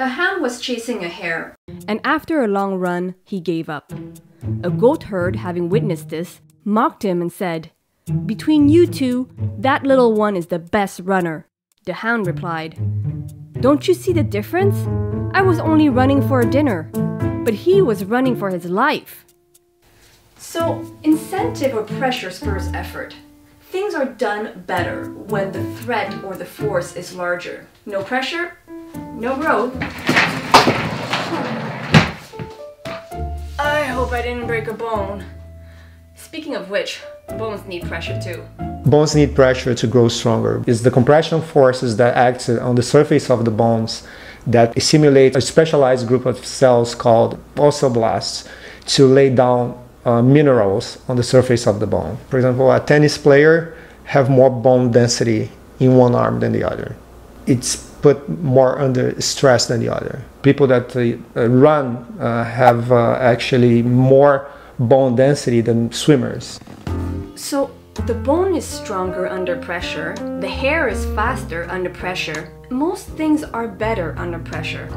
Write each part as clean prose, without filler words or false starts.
A hound was chasing a hare, and after a long run, he gave up. A goat herd, having witnessed this, mocked him and said, "Between you two, that little one is the best runner." The hound replied, "Don't you see the difference? I was only running for a dinner, but he was running for his life." So, incentive or pressure spurs effort. Things are done better when the threat or the force is larger. No pressure, no growth. I hope I didn't break a bone. Speaking of which, bones need pressure too. Bones need pressure to grow stronger. It's the compression forces that act on the surface of the bones that stimulate a specialized group of cells called osteoblasts to lay down minerals on the surface of the bone. For example, a tennis player have more bone density in one arm than the other. It's put more under stress than the other. People that run have actually more bone density than swimmers. So the bone is stronger under pressure, the hair is faster under pressure. Most things are better under pressure.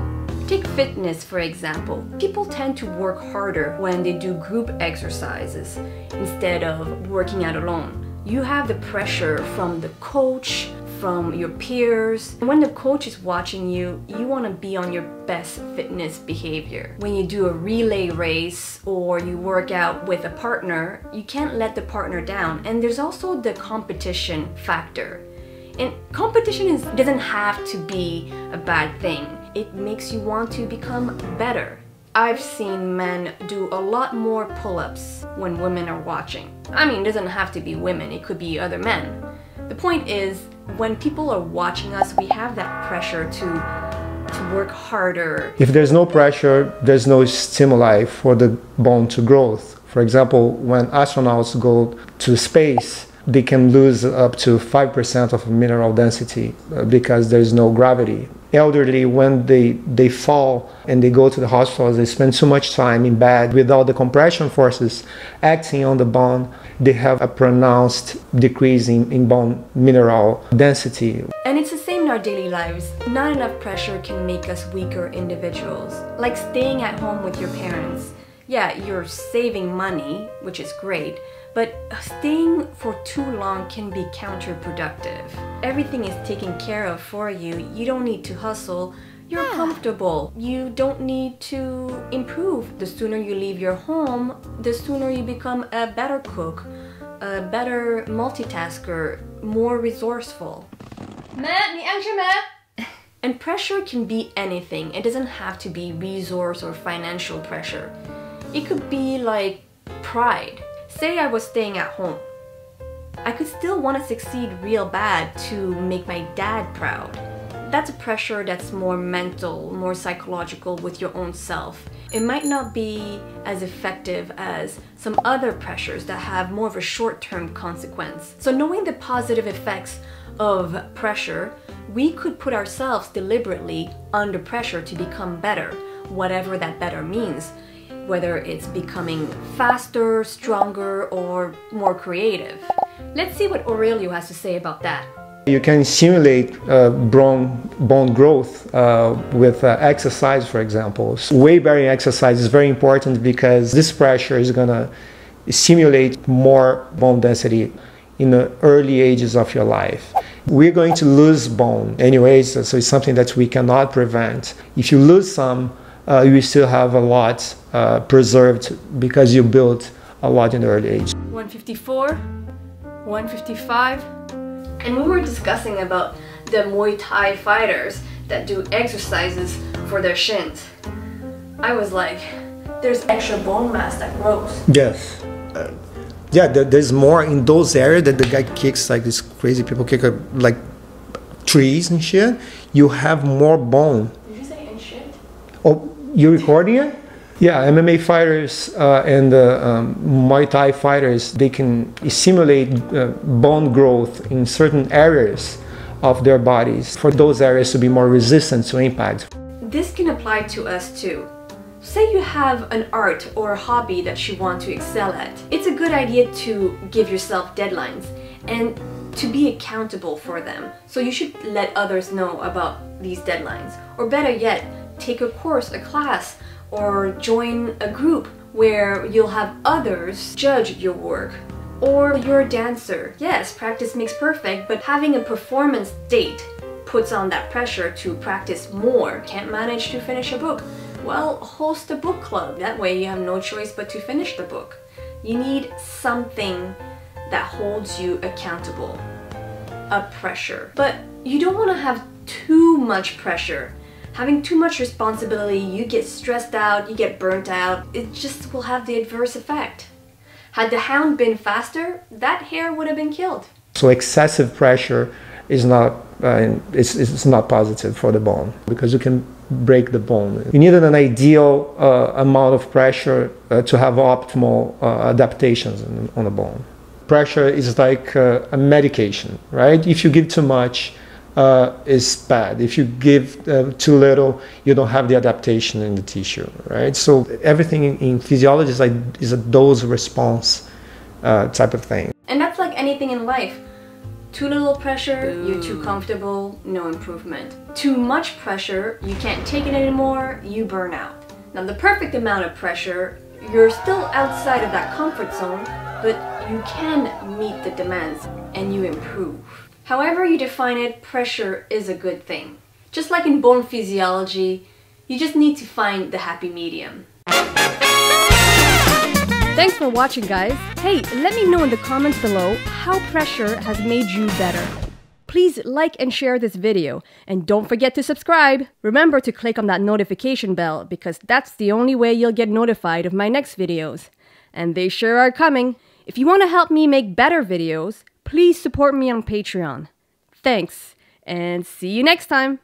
Take fitness, for example. People tend to work harder when they do group exercises instead of working out alone. You have the pressure from the coach, from your peers. When the coach is watching you, you want to be on your best fitness behavior. When you do a relay race or you work out with a partner, you can't let the partner down. And there's also the competition factor. And competition doesn't have to be a bad thing. It makes you want to become better. I've seen men do a lot more pull-ups when women are watching. I mean, it doesn't have to be women, it could be other men. The point is, when people are watching us, we have that pressure to work harder. If there's no pressure, there's no stimuli for the bone to growth. For example, when astronauts go to space, they can lose up to 5% of mineral density because there's no gravity. Elderly, when they fall and they go to the hospitals, they spend so much time in bed without the compression forces acting on the bone, they have a pronounced decrease in bone mineral density. And it's the same in our daily lives. Not enough pressure can make us weaker individuals. Like staying at home with your parents. Yeah, you're saving money, which is great, but staying for too long can be counterproductive. Everything is taken care of for you. You don't need to hustle. You're comfortable. You don't need to improve. The sooner you leave your home, the sooner you become a better cook, a better multitasker, more resourceful. And pressure can be anything. It doesn't have to be resource or financial pressure. It could be like pride. Say I was staying at home. I could still want to succeed real bad to make my dad proud. That's a pressure that's more mental, more psychological with your own self. It might not be as effective as some other pressures that have more of a short-term consequence. So knowing the positive effects of pressure, we could put ourselves deliberately under pressure to become better, whatever that better means. Whether it's becoming faster, stronger, or more creative. Let's see what Aurelio has to say about that. You can stimulate bone growth with exercise, for example. So weight-bearing exercise is very important because this pressure is going to stimulate more bone density in the early ages of your life. We're going to lose bone anyways, so it's something that we cannot prevent. If you lose some, you still have a lot preserved because you built a lot in early age. 154, 155. And we were discussing about the Muay Thai fighters that do exercises for their shins. I was like, there's extra bone mass that grows. Yes. Yeah, there's more in those areas that the guy kicks, like these crazy people kick like trees and shit. You have more bone. Did you say and shit? Oh. You recording it? Yeah, MMA fighters and Muay Thai fighters, they can stimulate bone growth in certain areas of their bodies for those areas to be more resistant to impact. This can apply to us too. Say you have an art or a hobby that you want to excel at. It's a good idea to give yourself deadlines and to be accountable for them. So you should let others know about these deadlines. Or better yet, take a course, a class, or join a group where you'll have others judge your work. Or you're a dancer. Yes, practice makes perfect, but having a performance date puts on that pressure to practice more. Can't manage to finish a book? Well, host a book club. That way you have no choice but to finish the book. You need something that holds you accountable. A pressure. But you don't want to have too much pressure. Having too much responsibility, you get stressed out, you get burnt out. It just will have the adverse effect. Had the hound been faster, that hare would have been killed. So excessive pressure is not it's not positive for the bone, because you can break the bone. You need an ideal amount of pressure to have optimal adaptations on the bone. Pressure is like a medication, right? If you give too much, it's bad. If you give too little, you don't have the adaptation in the tissue, right? So everything in physiology is, like, is a dose-response type of thing. And that's like anything in life. Too little pressure, you're too comfortable, no improvement. Too much pressure, you can't take it anymore, you burn out. Now the perfect amount of pressure, you're still outside of that comfort zone, but you can meet the demands and you improve. However you define it, pressure is a good thing. Just like in bone physiology, you just need to find the happy medium. Thanks for watching, guys. Hey, let me know in the comments below how pressure has made you better. Please like and share this video, and don't forget to subscribe. Remember to click on that notification bell, because that's the only way you'll get notified of my next videos. And they sure are coming. If you want to help me make better videos, please support me on Patreon. Thanks, and see you next time.